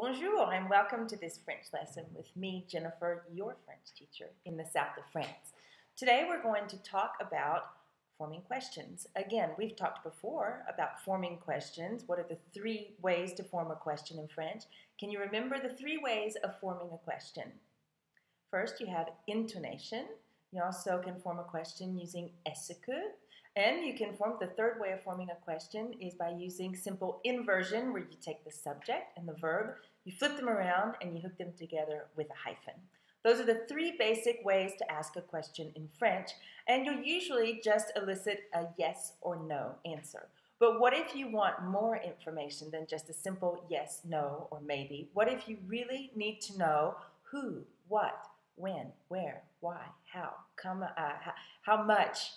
Bonjour and welcome to this French lesson with me, Jennifer, your French teacher in the south of France. Today we're going to talk about forming questions. Again, we've talked before about forming questions. What are the three ways to form a question in French? Can you remember the three ways of forming a question? First, you have intonation. You also can form a question using est-ce que? And you can form the third way of forming a question is by using simple inversion, where you take the subject and the verb, you flip them around, and you hook them together with a hyphen. Those are the three basic ways to ask a question in French, and you'll usually just elicit a yes or no answer. But what if you want more information than just a simple yes, no, or maybe? What if you really need to know who, what, when, where, why, how, how much,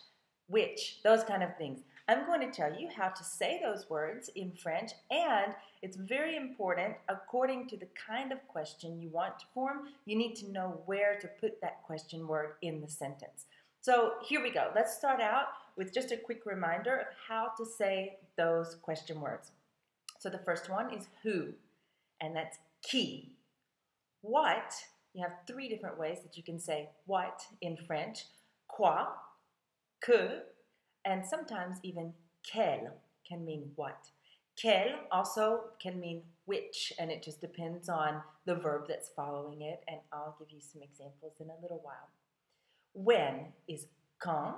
which, those kind of things? I'm going to tell you how to say those words in French, and it's very important, according to the kind of question you want to form, you need to know where to put that question word in the sentence. So here we go. Let's start out with just a quick reminder of how to say those question words. So the first one is who, and that's qui. What, you have three different ways that you can say what in French. Quoi, que, and sometimes even quel can mean what. Quel also can mean which, and it just depends on the verb that's following it, and I'll give you some examples in a little while. When is quand,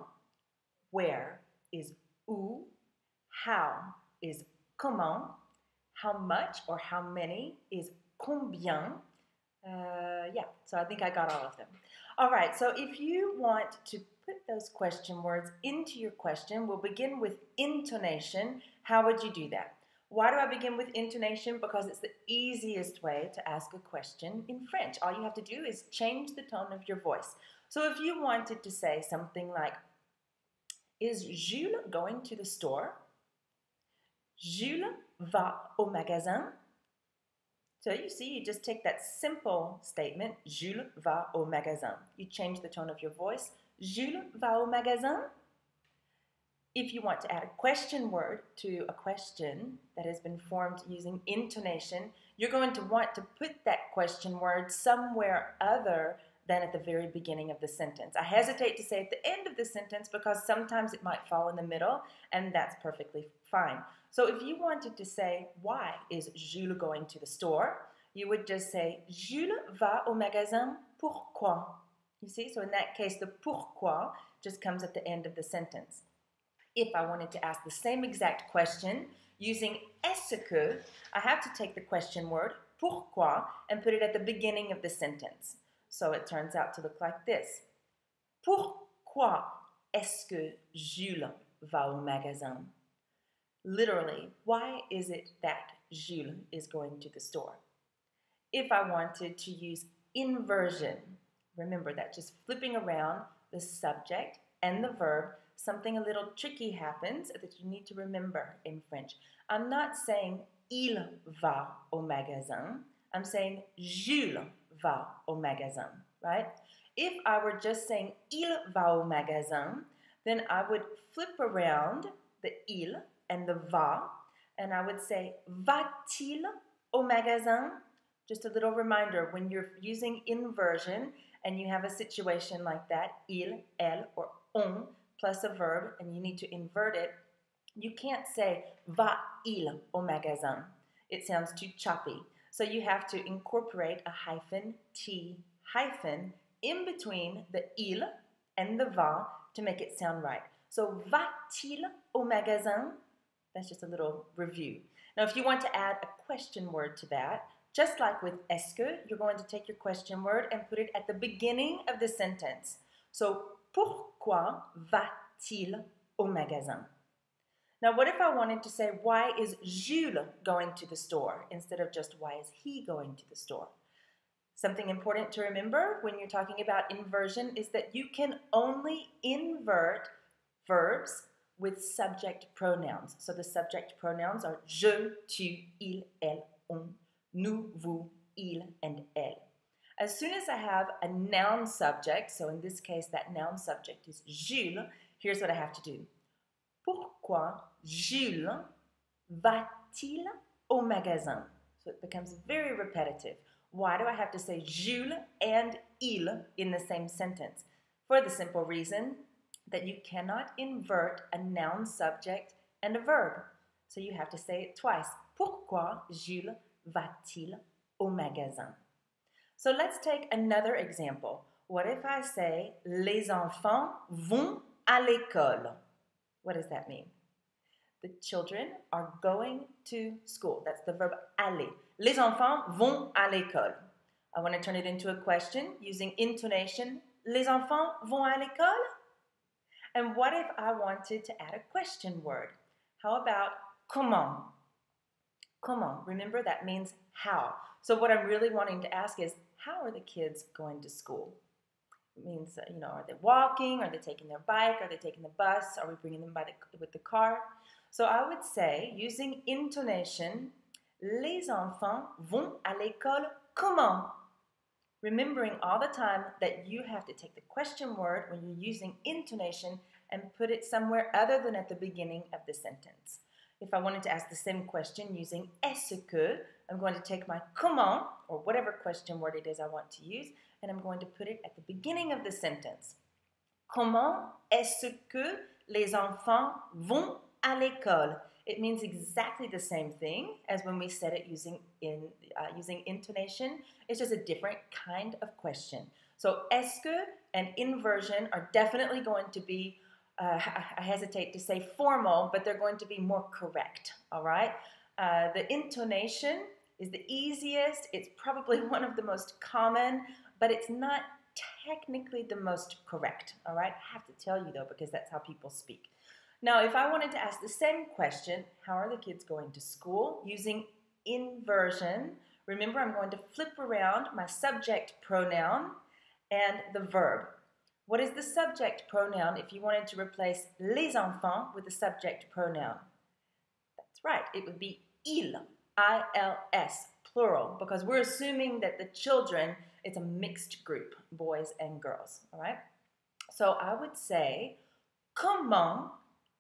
where is où, how is comment, how much or how many is combien. So I think I got all of them. All right, so if you want to put those question words into your question, we'll begin with intonation. How would you do that? Why do I begin with intonation? Because it's the easiest way to ask a question in French. All you have to do is change the tone of your voice. So if you wanted to say something like, is Jules going to the store? Jules va au magasin? So you see, you just take that simple statement, Jules va au magasin. You change the tone of your voice, Jules va au magasin. If you want to add a question word to a question that has been formed using intonation, you're going to want to put that question word somewhere other than at the very beginning of the sentence. I hesitate to say at the end of the sentence because sometimes it might fall in the middle, and that's perfectly fine. So if you wanted to say, why is Jules going to the store? You would just say, Jules va au magasin pourquoi? You see, so in that case, the pourquoi just comes at the end of the sentence. If I wanted to ask the same exact question using est-ce que, I have to take the question word pourquoi and put it at the beginning of the sentence. So it turns out to look like this. Pourquoi est-ce que Jules va au magasin? Literally, why is it that Jules is going to the store? If I wanted to use inversion, remember that just flipping around the subject and the verb, something a little tricky happens that you need to remember in French. I'm not saying il va au magasin. I'm saying Jules va au magasin, right? If I were just saying il va au magasin, then I would flip around the il and the va, and I would say va-t-il au magasin? Just a little reminder, when you're using inversion and you have a situation like that, il, elle, or on, plus a verb, and you need to invert it, you can't say va-il au magasin. It sounds too choppy. So you have to incorporate a hyphen, t, hyphen, in between the il and the va to make it sound right. So va-t-il au magasin? That's just a little review. Now, if you want to add a question word to that, just like with est-ce que, you're going to take your question word and put it at the beginning of the sentence. So, pourquoi va-t-il au magasin? Now, what if I wanted to say, why is Jules going to the store, instead of just, why is he going to the store? Something important to remember when you're talking about inversion is that you can only invert verbs with subject pronouns. So the subject pronouns are je, tu, il, elle, on, nous, vous, il, and elle. As soon as I have a noun subject, so in this case that noun subject is Jules, here's what I have to do. Pourquoi Jules va-t-il au magasin? So it becomes very repetitive. Why do I have to say Jules and il in the same sentence? For the simple reason that you cannot invert a noun subject and a verb. So you have to say it twice. Pourquoi Jules va-t-il au magasin? So let's take another example. What if I say, les enfants vont à l'école? What does that mean? The children are going to school. That's the verb aller. Les enfants vont à l'école. I want to turn it into a question using intonation. Les enfants vont à l'école? And what if I wanted to add a question word? How about comment? Comment, remember that means how. So what I'm really wanting to ask is, how are the kids going to school? It means, you know, are they walking? Are they taking their bike? Are they taking the bus? Are we bringing them with the car? So I would say, using intonation, les enfants vont à l'école comment? Remembering all the time that you have to take the question word when you're using intonation and put it somewhere other than at the beginning of the sentence. If I wanted to ask the same question using est-ce que, I'm going to take my comment, or whatever question word it is I want to use, and I'm going to put it at the beginning of the sentence. Comment est-ce que les enfants vont à l'école? It means exactly the same thing as when we said it using intonation. It's just a different kind of question. So est-ce que and inversion are definitely going to be I hesitate to say formal, but they're going to be more correct, all right? The intonation is the easiest. It's probably one of the most common, but it's not technically the most correct, all right? I have to tell you, though, because that's how people speak. Now, if I wanted to ask the same question, how are the kids going to school? Using inversion, remember I'm going to flip around my subject pronoun and the verb. What is the subject pronoun if you wanted to replace les enfants with the subject pronoun? That's right, it would be ils, I-L-S, plural, because we're assuming that the children, it's a mixed group, boys and girls, all right? So I would say, comment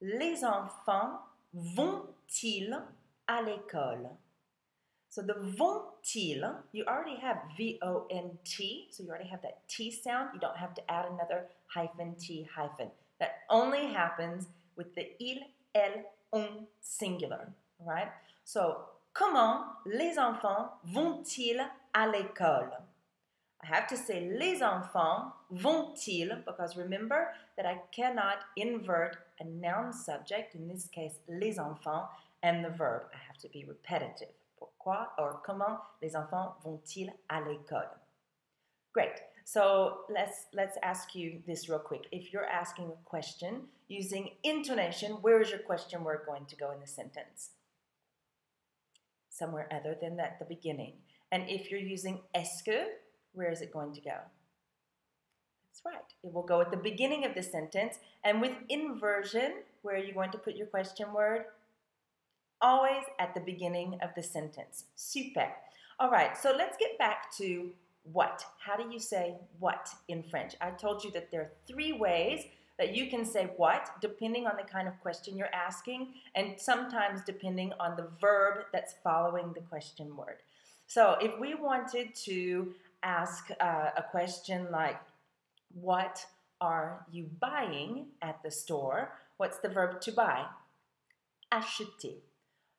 les enfants vont-ils à l'école? So the vont-ils, you already have V-O-N-T, so you already have that T sound. You don't have to add another hyphen T hyphen. That only happens with the il, elle, on singular, right? So, comment les enfants vont-ils à l'école? I have to say les enfants vont-ils because remember that I cannot invert a noun subject, in this case les enfants, and the verb. I have to be repetitive. Pourquoi or comment les enfants vont-ils à l'école? Great. So let's ask you this real quick. If you're asking a question using intonation, where is your question word going to go in the sentence? Somewhere other than at the beginning. And if you're using est-ce que, where is it going to go? That's right. It will go at the beginning of the sentence. And with inversion, where are you going to put your question word? Always at the beginning of the sentence. Super. All right, so let's get back to what. How do you say what in French? I told you that there are three ways that you can say what, depending on the kind of question you're asking, and sometimes depending on the verb that's following the question word. So if we wanted to ask a question like, what are you buying at the store? What's the verb to buy? Acheter.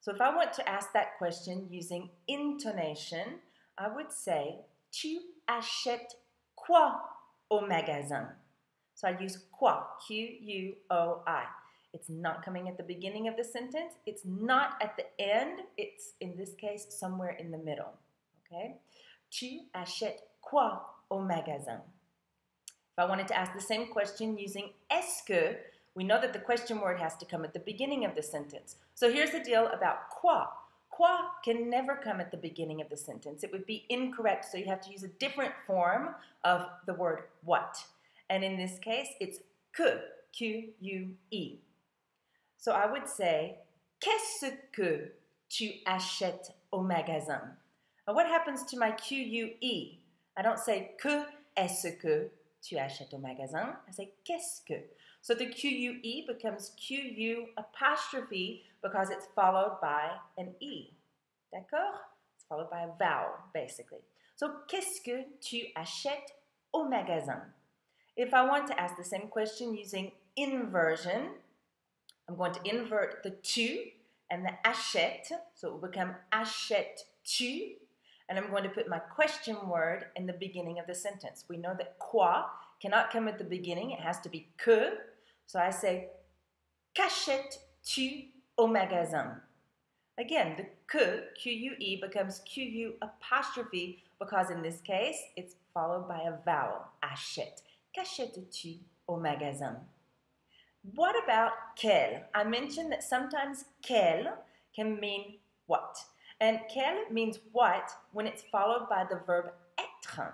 So if I want to ask that question using intonation, I would say, tu achètes quoi au magasin? So I use quoi, Q-U-O-I. It's not coming at the beginning of the sentence. It's not at the end. It's, in this case, somewhere in the middle. Okay? Tu achètes quoi au magasin? If I wanted to ask the same question using est-ce que, we know that the question word has to come at the beginning of the sentence. So here's the deal about quoi. Quoi can never come at the beginning of the sentence. It would be incorrect, so you have to use a different form of the word what. And in this case, it's que, Q-U-E. So I would say, qu'est-ce que tu achètes au magasin? Now what happens to my Q-U-E? I don't say, que est-ce que tu achètes au magasin? I say, qu'est-ce que? So the Q-U-E becomes Q-U apostrophe because it's followed by an E. D'accord? It's followed by a vowel, basically. So, qu'est-ce que tu achètes au magasin? If I want to ask the same question using inversion, I'm going to invert the tu and the achète, so it will become achètes-tu, and I'm going to put my question word in the beginning of the sentence. We know that quoi cannot come at the beginning, it has to be que, so I say, qu'achètes-tu au magasin? Again, the que, Q-U-E, becomes Q-U apostrophe, because in this case, it's followed by a vowel, achète. Qu'achètes-tu au magasin? What about quel? I mentioned that sometimes quel can mean what. And quel means what when it's followed by the verb être.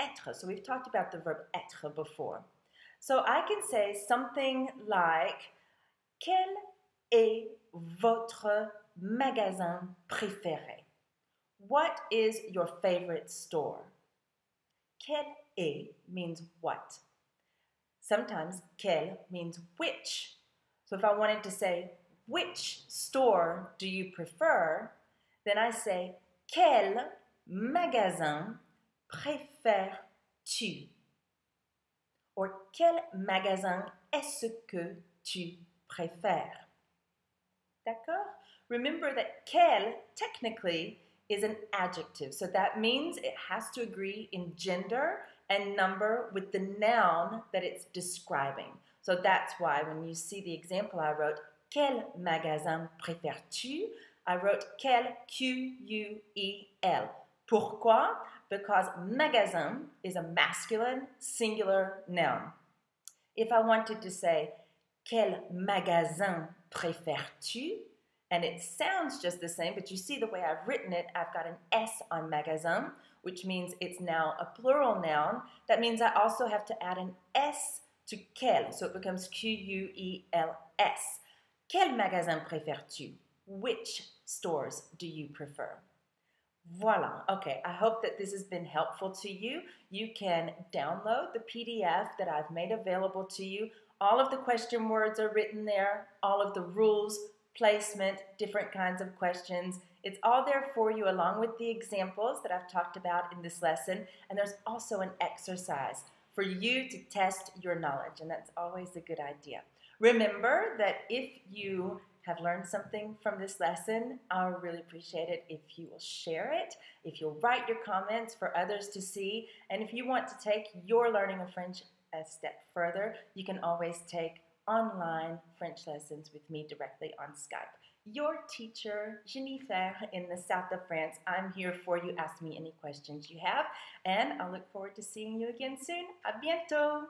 Être. So we've talked about the verb être before. So I can say something like, quel est votre magasin préféré? What is your favorite store? Quel est means what. Sometimes quel means which. So if I wanted to say, which store do you prefer? Then I say, quel magasin préfères-tu? Or, quel magasin est-ce que tu préfères? D'accord? Remember that quel, technically, is an adjective. So that means it has to agree in gender and number with the noun that it's describing. So that's why when you see the example, I wrote, quel magasin préfères-tu? I wrote quel, Q-U-E-L. Pourquoi? Because magasin is a masculine, singular noun. If I wanted to say, quel magasin préfères-tu? And it sounds just the same, but you see the way I've written it, I've got an S on magasin, which means it's now a plural noun. That means I also have to add an S to quel, so it becomes Q-U-E-L-S. Quel magasin préfères-tu? Which stores do you prefer? Voila. Okay, I hope that this has been helpful to you. You can download the PDF that I've made available to you. All of the question words are written there, all of the rules, placement, different kinds of questions. It's all there for you along with the examples that I've talked about in this lesson. And there's also an exercise for you to test your knowledge, and that's always a good idea. Remember that if you have learned something from this lesson, I'll really appreciate it if you will share it, if you'll write your comments for others to see, and if you want to take your learning of French a step further, you can always take online French lessons with me directly on Skype. Your teacher, Jennifer, in the south of France. I'm here for you. Ask me any questions you have, and I'll look forward to seeing you again soon. À bientôt!